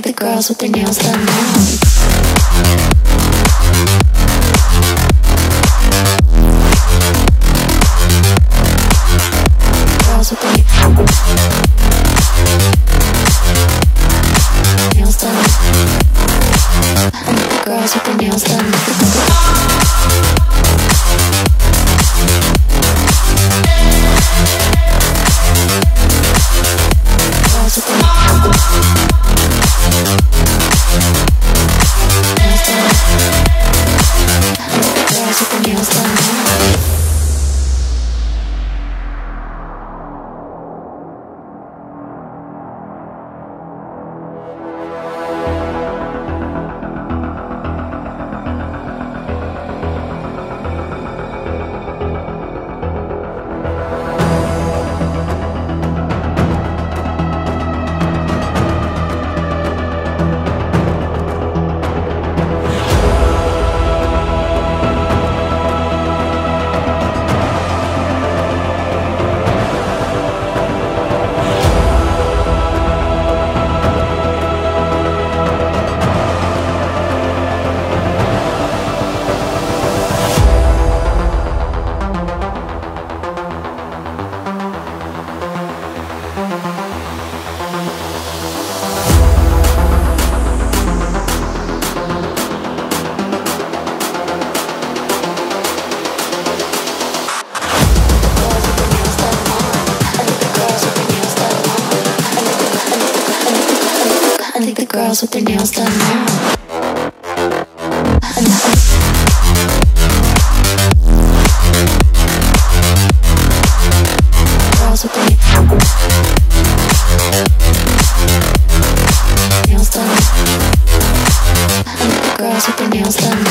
think the girls with their nails done now. Girls with their nails done now. Girls with their nails done. Girls with their nails done.